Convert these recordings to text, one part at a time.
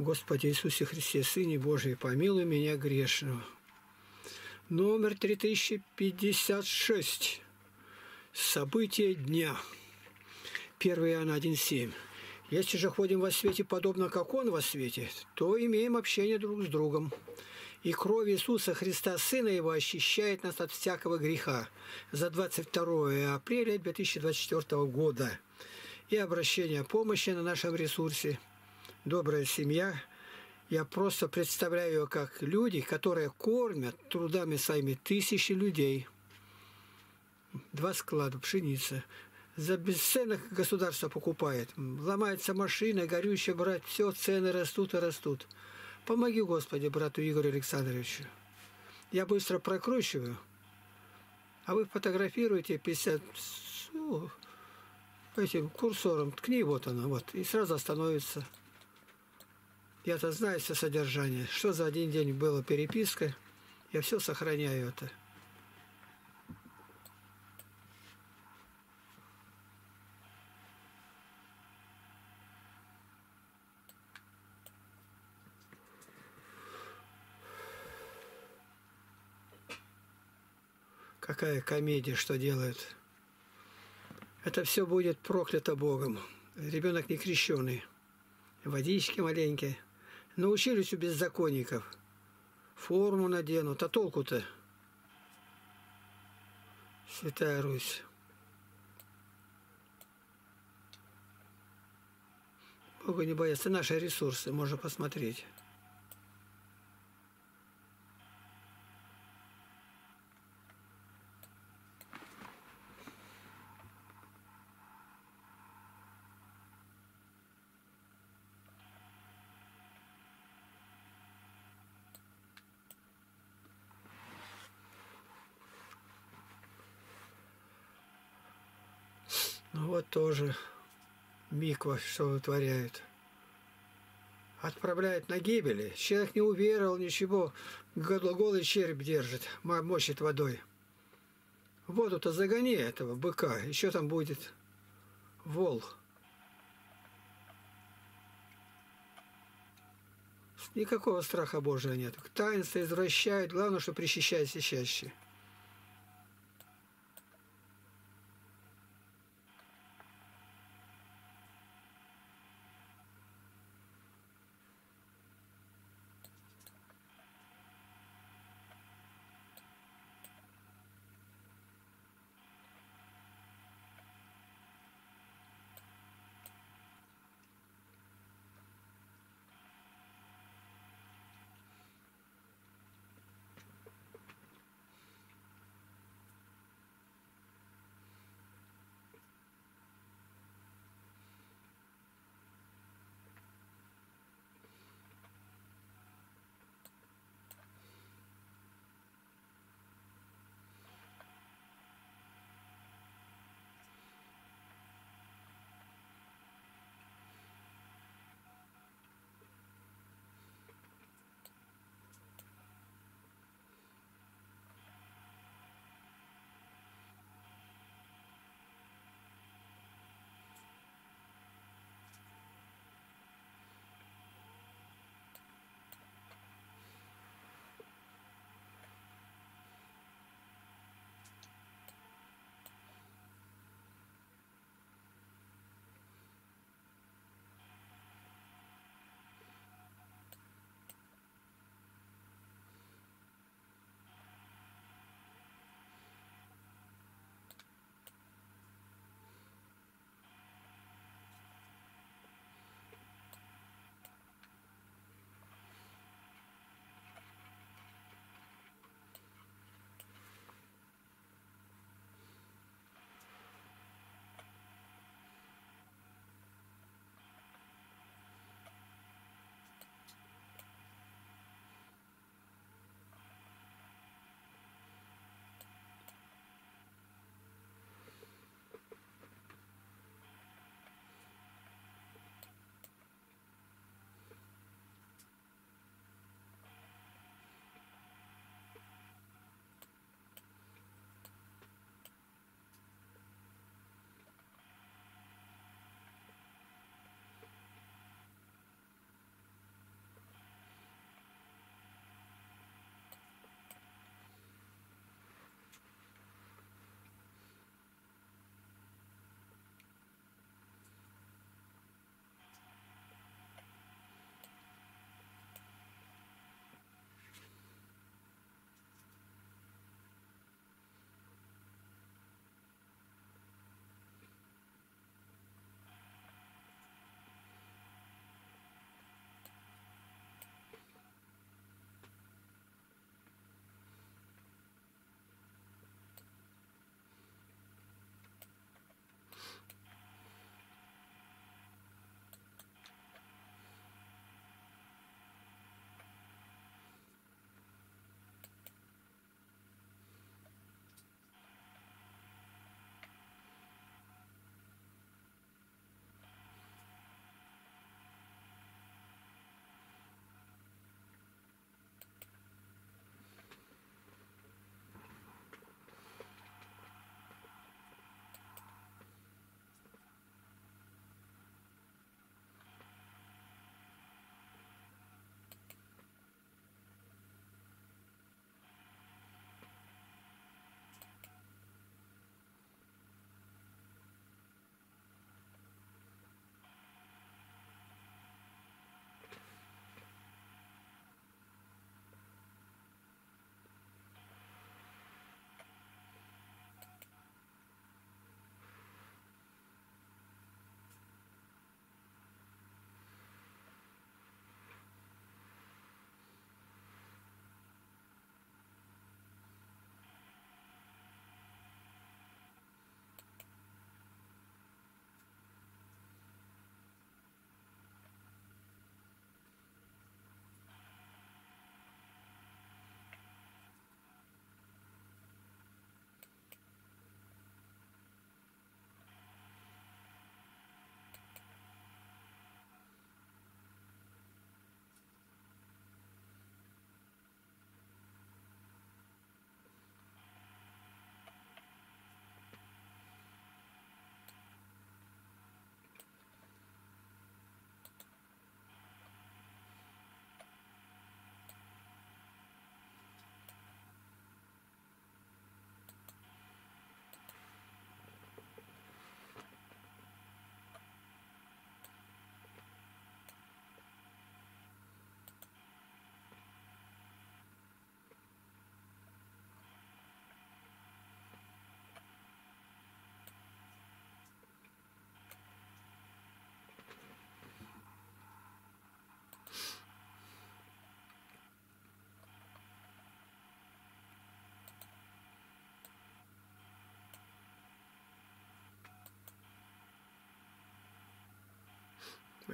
Господи Иисусе Христе, Сыне Божий, помилуй меня грешного. Номер 3056. События дня. 1 Иоанна 1,7. Если же ходим во свете, подобно как Он во свете, то имеем общение друг с другом. И кровь Иисуса Христа, Сына Его, очищает нас от всякого греха. За 22 апреля 2024 года. И обращение помощи на нашем ресурсе. Добрая семья. Я просто представляю ее как люди, которые кормят трудами своими тысячи людей. 2 склада пшеницы. За бесценок государство покупает. Ломается машина, горючее брать, все, цены растут и растут. Помоги, Господи, брату Игорю Александровичу. Я быстро прокручиваю, а вы фотографируете 50... этим курсором ткни, вот она, вот, и сразу остановится. Я-то знаю все содержание, что за один день была переписка, я все сохраняю это. Какая комедия, что делают. Это все будет проклято Богом. Ребенок не крещеный. Водички маленькие. Научились у беззаконников. Форму наденут. А толку-то? Святая Русь. Бога не боятся. Наши ресурсы. Можно посмотреть. Вот тоже миква, что вытворяют. Отправляют на гибели. Человек не уверовал, ничего. Голый череп держит, мочит водой. Воду-то загони этого быка, еще там будет вол. Никакого страха Божия нет. Таинство извращают, главное, что причащайся чаще.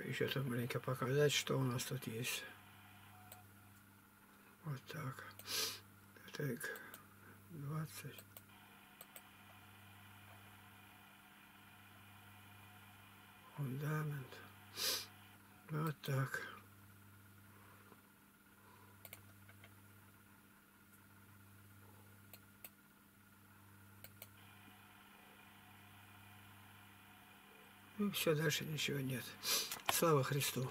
еще тут маленько показать, что у нас тут есть. Вот так. Так, 20. Фундамент. Вот так. И все, дальше ничего нет. Слава Христу.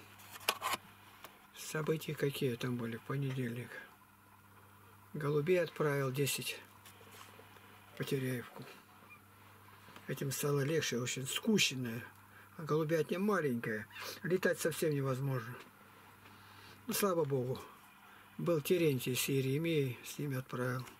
События какие там были в понедельник. Голубей отправил 10 в Потеряевку. Этим стало легче, очень скучное. А голубятня маленькая, летать совсем невозможно. Ну, слава Богу, был Терентий с Иеремией, с ними отправил.